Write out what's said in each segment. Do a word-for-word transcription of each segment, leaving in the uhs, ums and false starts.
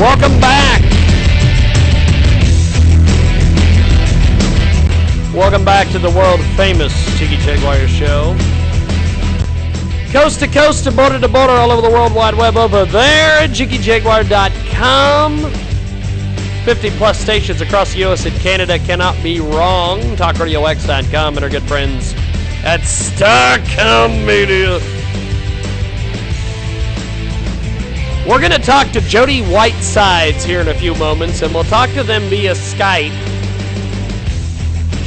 Welcome back. Welcome back to the world-famous Jiggy Jaguar Show. Coast to coast, to border to border, all over the World Wide Web over there at Jiggy Jaguar dot com. fifty-plus stations across the U S and Canada cannot be wrong. Talk Radio X dot com and our good friends at Starcom Media. We're going to talk to Jody Whititesides here in a few moments, and we'll talk to them via Skype.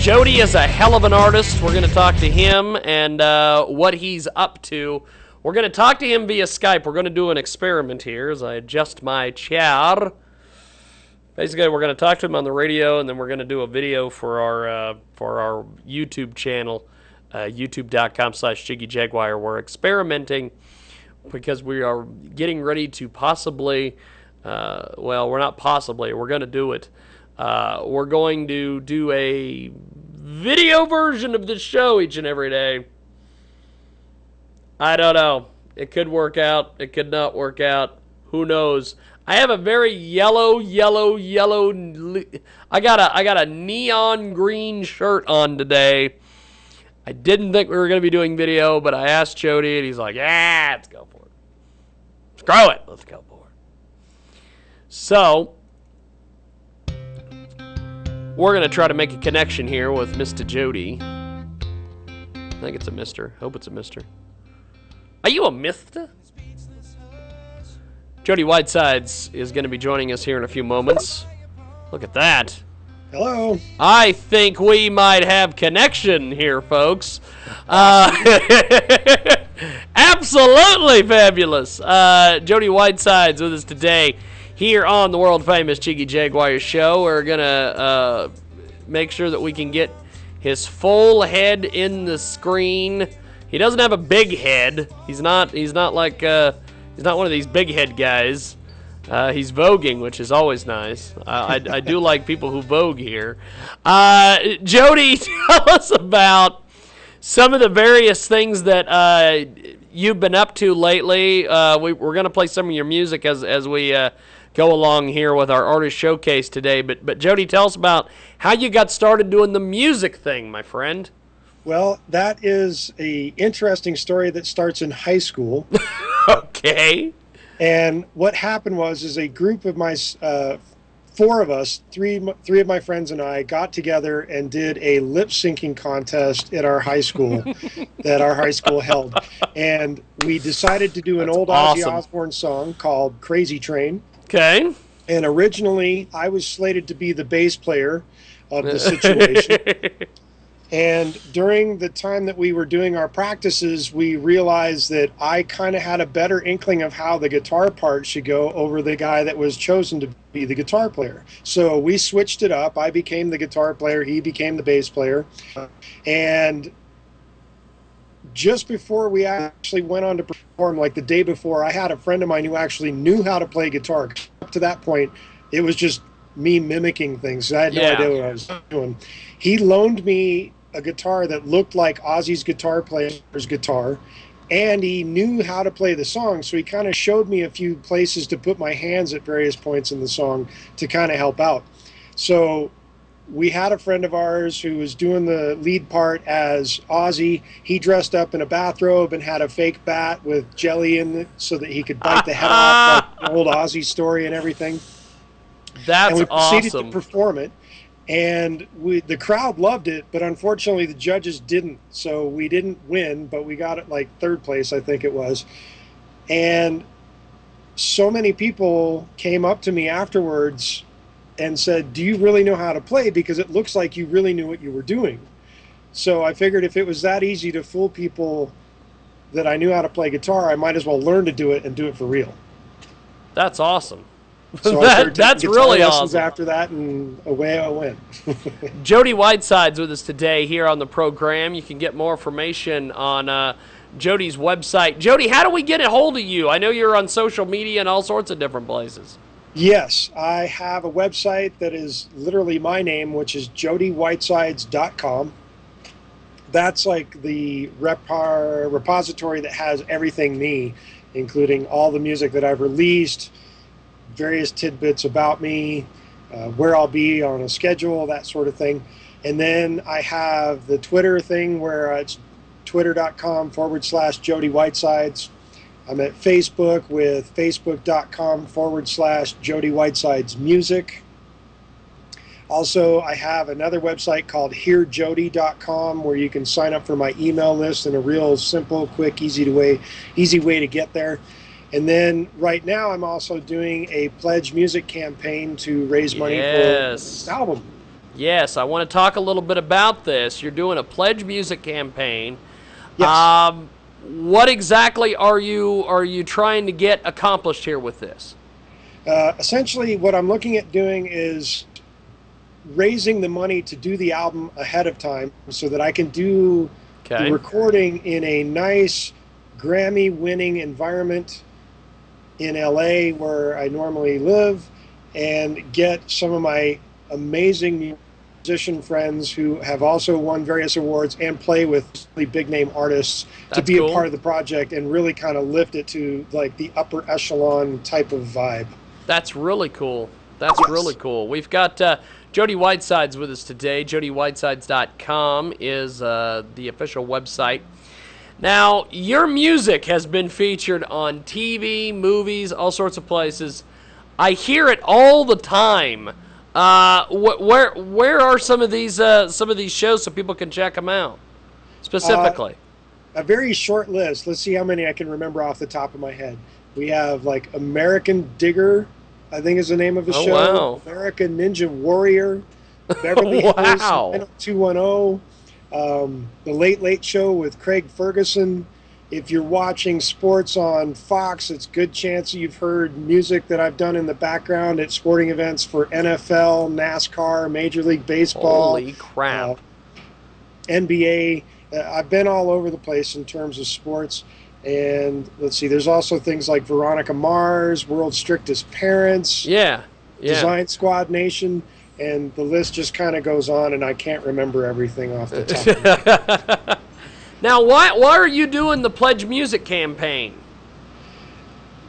Jody is a hell of an artist. We're going to talk to him and uh, what he's up to. We're going to talk to him via Skype. We're going to do an experiment here as I adjust my chair. Basically, we're going to talk to him on the radio, and then we're going to do a video for our uh, for our YouTube channel, uh, youtube dot com slash Jiggy Jaguar. We're experimenting because we are getting ready to possibly, uh, well, we're not possibly, we're going to do it. Uh, we're going to do a video version of the show each and every day. I don't know. It could work out. It could not work out. Who knows? I have a very yellow, yellow, yellow. I got a, I got a neon green shirt on today. I didn't think we were going to be doing video, but I asked Jody, and he's like, "Yeah, let's go for it. Screw it, let's go for it." So we're going to try to make a connection here with Mister Jody. I think it's a Mister. Hope it's a Mister. Are you a Mister? Jody Whititesides is going to be joining us here in a few moments. Look at that. Hello. I think we might have connection here, folks. Uh, absolutely fabulous. Uh, Jody Whititesides with us today here on the world-famous Jiggy Jaguar Show. We're going to uh, make sure that we can get his full head in the screen. He doesn't have a big head. He's not, he's not like... Uh, He's not one of these big head guys. Uh, he's voguing, which is always nice. Uh, I, I do like people who vogue here. Uh, Jody, tell us about some of the various things that uh, you've been up to lately. Uh, we, we're going to play some of your music as, as we uh, go along here with our artist showcase today. But, but Jody, tell us about how you got started doing the music thing, my friend. Well, that is an interesting story that starts in high school. Okay. And what happened was, is a group of my, uh, four of us, three, three of my friends and I got together and did a lip syncing contest at our high school that our high school held. And we decided to do an That's old awesome. Ozzy Osbourne song called Crazy Train. Okay. And originally I was slated to be the bass player of the situation. And during the time that we were doing our practices, we realized that I kind of had a better inkling of how the guitar part should go over the guy that was chosen to be the guitar player. So we switched it up. I became the guitar player. He became the bass player. And just before we actually went on to perform, like the day before, I had a friend of mine who actually knew how to play guitar. Up to that point, it was just me mimicking things. So I had no yeah. idea what I was doing. He loaned me a guitar that looked like Ozzy's guitar player's guitar, and he knew how to play the song, so he kind of showed me a few places to put my hands at various points in the song to kind of help out. So we had a friend of ours who was doing the lead part as Ozzy. He dressed up in a bathrobe and had a fake bat with jelly in it so that he could bite the head off, like the old Ozzy story and everything. That's and we proceeded awesome. to perform it. And we, the crowd loved it, but unfortunately the judges didn't. So we didn't win, but we got it like third place, I think it was. And so many people came up to me afterwards and said, "Do you really know how to play? Because it looks like you really knew what you were doing." So I figured if it was that easy to fool people that I knew how to play guitar, I might as well learn to do it and do it for real. That's awesome. So that, that's really awesome. After that, and away I went. Jody Whititesides with us today here on the program. You can get more information on uh, Jody's website. Jody, how do we get a hold of you? I know you're on social media and all sorts of different places. Yes, I have a website that is literally my name, which is Jody Whititesides dot com. That's like the repar repository that has everything me, including all the music that I've released, various tidbits about me, uh, where I'll be on a schedule, that sort of thing. And then I have the Twitter thing where uh, it's twitter.com forward slash Jody Whititesides. I'm at Facebook with facebook.com forward slash Jody Whititesides Music. Also, I have another website called hear jody dot com where you can sign up for my email list in a real simple, quick, easy to way, easy way to get there. And then right now I'm also doing a Pledge Music campaign to raise money yes. for this album. Yes, I want to talk a little bit about this. You're doing a Pledge Music campaign. Yes. Um, what exactly are you are you trying to get accomplished here with this? Uh, essentially, what I'm looking at doing is raising the money to do the album ahead of time so that I can do okay. the recording in a nice Grammy-winning environment in L A where I normally live, and get some of my amazing musician friends who have also won various awards and play with really big-name artists That's to be cool. a part of the project and really kind of lift it to like the upper echelon type of vibe. That's really cool. That's yes. really cool. We've got uh, Jody Whititesides with us today. Jody Whititesides dot com is uh, the official website. Now, your music has been featured on T V, movies, all sorts of places. I hear it all the time. Uh, wh where where are some of these uh, some of these shows so people can check them out specifically? Uh, a very short list. Let's see how many I can remember off the top of my head. We have like American Digger, I think is the name of the oh, show. Wow. American Ninja Warrior, Beverly wow. Hills two one zero, um, the Late Late Show with Craig Ferguson. If you're watching sports on Fox, it's a good chance you've heard music that I've done in the background at sporting events for N F L, NASCAR, Major League Baseball. Holy crap. Uh, N B A. Uh, I've been all over the place in terms of sports. And let's see, there's also things like Veronica Mars, World's Strictest Parents. Yeah. yeah. Design Squad Nation. And the list just kind of goes on, and I can't remember everything off the top of my head. Now, why, why are you doing the Pledge Music campaign?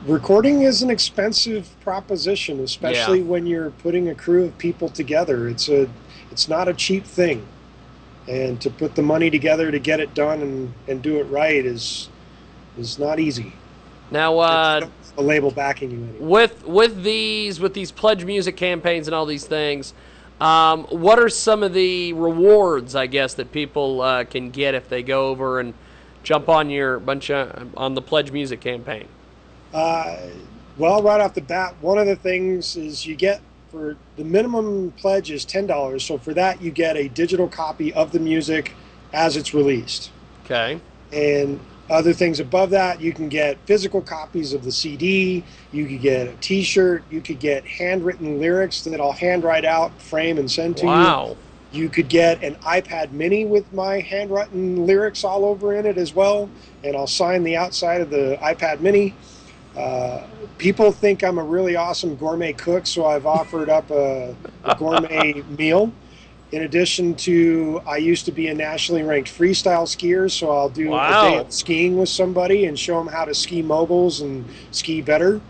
Recording is an expensive proposition, especially yeah. when you're putting a crew of people together. It's a, it's not a cheap thing. And to put the money together to get it done and, and do it right is, is not easy. Now, uh, a label backing you anyway. With, with, these, with these Pledge Music campaigns and all these things, Um, what are some of the rewards, I guess, that people uh, can get if they go over and jump on your bunch of, on the Pledge Music campaign? Uh, well, right off the bat, one of the things is you get for the minimum pledge is ten dollars. So for that, you get a digital copy of the music as it's released. Okay. And other things above that, you can get physical copies of the C D, you could get a t-shirt, you could get handwritten lyrics that I'll handwrite out, frame, and send to wow. you. You could get an iPad mini with my handwritten lyrics all over in it as well, and I'll sign the outside of the iPad mini. Uh, people think I'm a really awesome gourmet cook, so I've offered up a, a gourmet meal. In addition to, I used to be a nationally ranked freestyle skier, so I'll do wow. a day of skiing with somebody and show them how to ski moguls and ski better.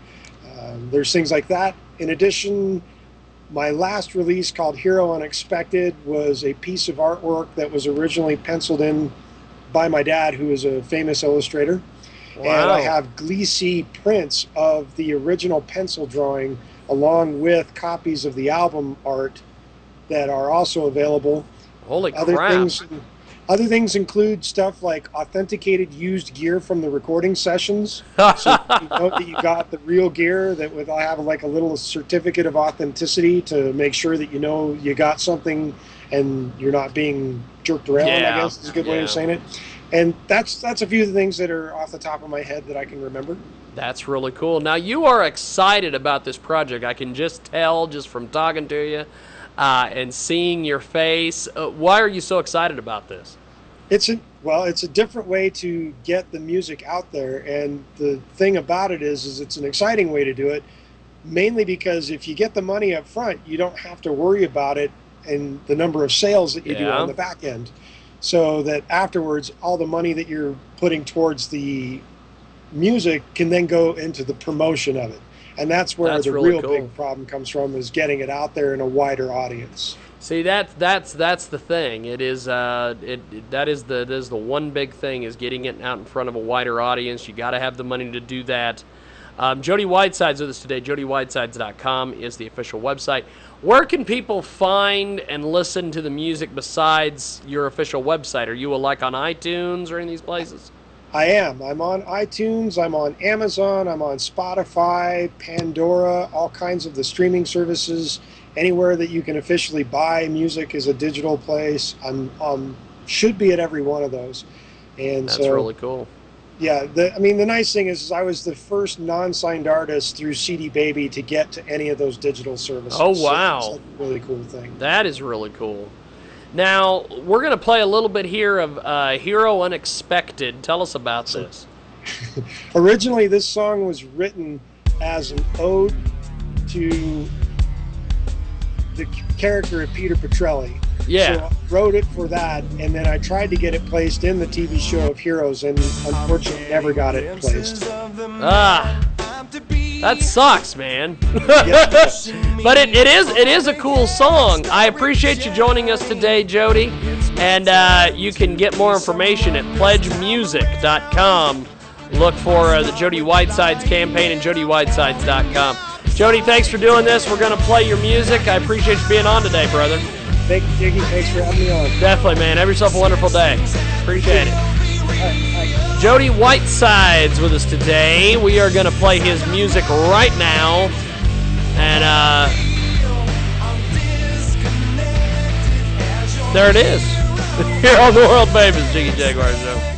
Um, there's things like that. In addition, my last release called Hero Unexpected was a piece of artwork that was originally penciled in by my dad, who is a famous illustrator. Wow. And I have Gleesy prints of the original pencil drawing along with copies of the album art that are also available. Holy other crap. Things, other things include stuff like authenticated used gear from the recording sessions. So you know that you got the real gear, that would have like a little certificate of authenticity to make sure that you know you got something and you're not being jerked around, yeah. I guess is a good yeah. way of saying it. And that's, that's a few of the things that are off the top of my head that I can remember. That's really cool. Now, you are excited about this project. I can just tell just from talking to you. Uh, and seeing your face. Uh, why are you so excited about this? It's a, well, it's a different way to get the music out there, and the thing about it is, is it's an exciting way to do it, mainly because if you get the money up front, you don't have to worry about it and the number of sales that you yeah. do on the back end, so that afterwards, all the money that you're putting towards the music can then go into the promotion of it. And that's where that's the really real cool. big problem comes from, is getting it out there in a wider audience. See, that that's that's the thing. It is uh, it that is the that is the one big thing, is getting it out in front of a wider audience. You got to have the money to do that. Um, Jody Whititesides with us today. Jody Whititesides dot com is the official website. Where can people find and listen to the music besides your official website? Are you like on iTunes or any of these places? I am. I'm on iTunes. I'm on Amazon. I'm on Spotify, Pandora, all kinds of the streaming services. Anywhere that you can officially buy music is a digital place. I'm um, should be at every one of those. And that's so, really cool. Yeah, the, I mean, the nice thing is, is I was the first non-signed artist through C D Baby to get to any of those digital services. Oh, wow. So that's a really cool thing. That is really cool. Now, we're going to play a little bit here of uh, Hero Unexpected. Tell us about so, this. Originally, this song was written as an ode to the character of Peter Petrelli. Yeah. So I wrote it for that, and then I tried to get it placed in the T V show of Heroes, and unfortunately never got it placed. Ah, that sucks, man. But it, it is it is a cool song. I appreciate you joining us today, Jody. And uh, you can get more information at pledge music dot com. Look for uh, the Jody Whititesides campaign and Jody Whititesides dot com. Jody, thanks for doing this. We're going to play your music. I appreciate you being on today, brother. Thank you, Jiggy. Thanks for having me on. Definitely, man. Have yourself a wonderful day. Appreciate it. Right, Jody Whititesides with us today. We are going to play his music right now. And uh, there it is. Here on the World Famous Jiggy Jaguar Show.